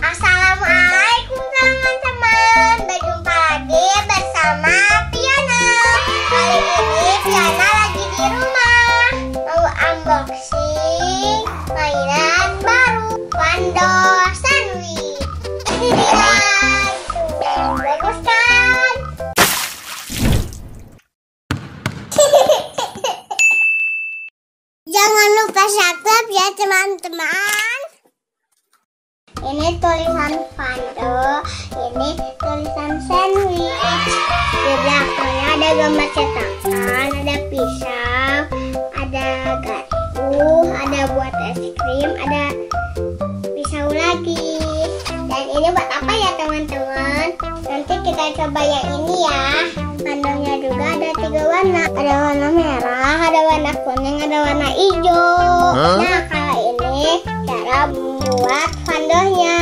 Assalamualaikum teman-teman, berjumpa lagi bersama Fiona. Kali ini Fiona lagi di rumah mau unboxing mainan baru Fun-Doh Sandwich. Bagus kan? Jangan lupa subscribe ya teman-teman. Ini tulisan Fun-Doh, ini tulisan sandwich. Di belakangnya ada gambar cetakan, ada pisau, ada garpu, ada buat es krim, ada pisau lagi. Dan ini buat apa ya teman-teman? Nanti kita coba yang ini ya. Fun-Doh-nya juga ada 3 warna. Ada warna merah, ada warna kuning, ada warna hijau. Nah kalau ini cara membuat Fun-Doh-nya,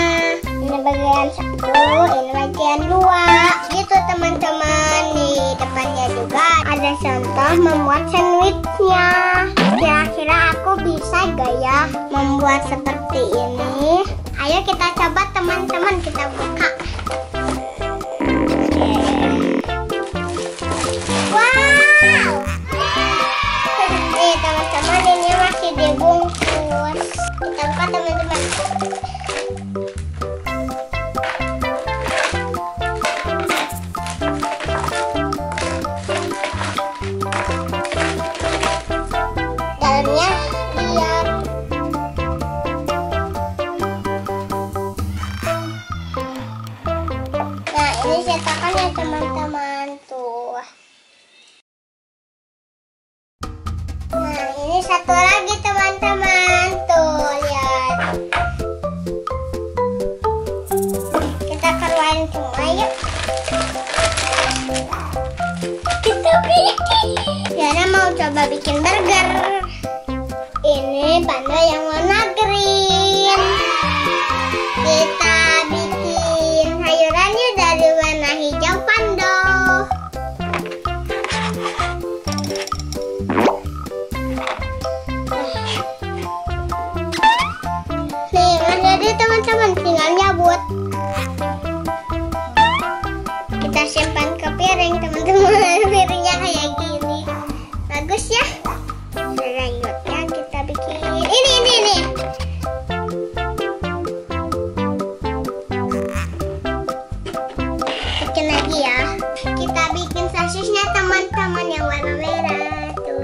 ini bagian 1, ini bagian 2, gitu teman-teman. Di depannya juga ada contoh membuat sandwichnya. Kira-kira aku bisa gak ya membuat seperti ini? Ayo kita coba teman-teman, kita buka. Wow, nih teman-teman, ini masih dibungkus. Kita buka teman-teman. Ini cetakan ya teman-teman, tuh. Nah ini satu lagi teman-teman, tuh lihat. Kita keluarin semua yuk. Kita bikin. Diana mau coba bikin burger. Ini Fun-Doh yang warna green. Kita bikin sayurannya dari warna hijau Fun-Doh. Nih udah jadi teman-teman, tinggal nyabut. Kita simpan ke piring teman-teman. Piringnya kayak gini, bagus ya. Selanjutnya kita bikin ini. Kita bikin sasisnya teman-teman yang warna merah tuh.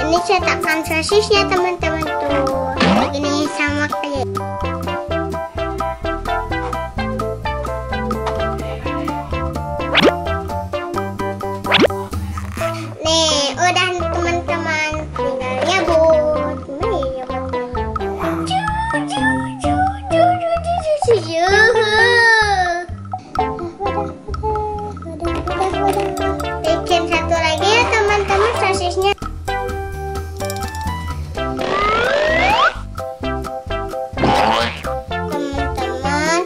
Ini cetakan sasisnya teman-teman tuh. Ini sama kayak. Nih, udah teman-teman, tinggal nyabut. Bikin satu lagi ya teman-teman sasisnya. Teman-teman,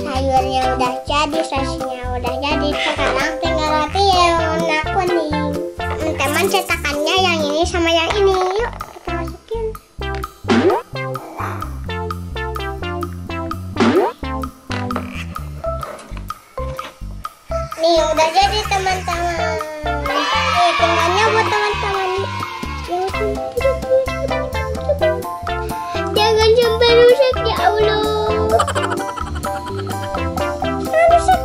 sayurnya udah jadi, sasisnya udah jadi. Sekarang tinggal roti yang warna kuning. Teman-teman, cetakannya yang ini sama yang ini. Yuk kita masukin. Nih udah jadi teman-teman. Nih tinggalnya buat teman-teman. Jangan sampai rusak ya Allah. Rusak.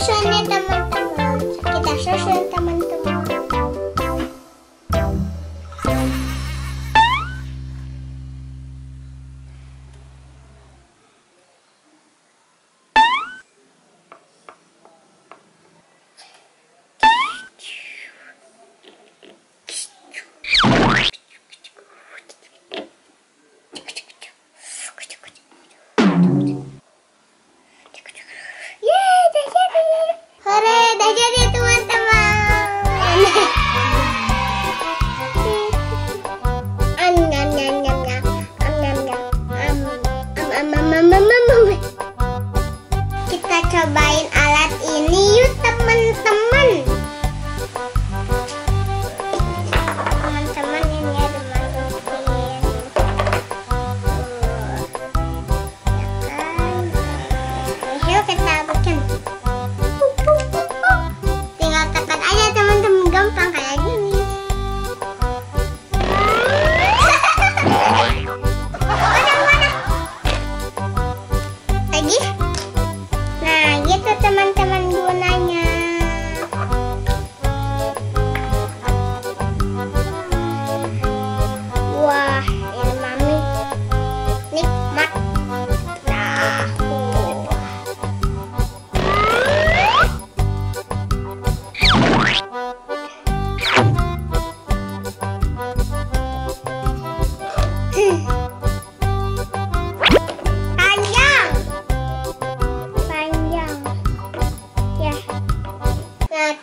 Susunnya teman-teman, kita susun teman-teman.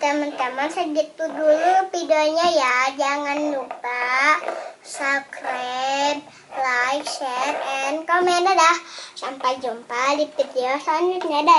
teman-teman, segitu dulu videonya ya. Jangan lupa subscribe, like, share, and comment. Dadah. Sampai jumpa di video selanjutnya. Dadah.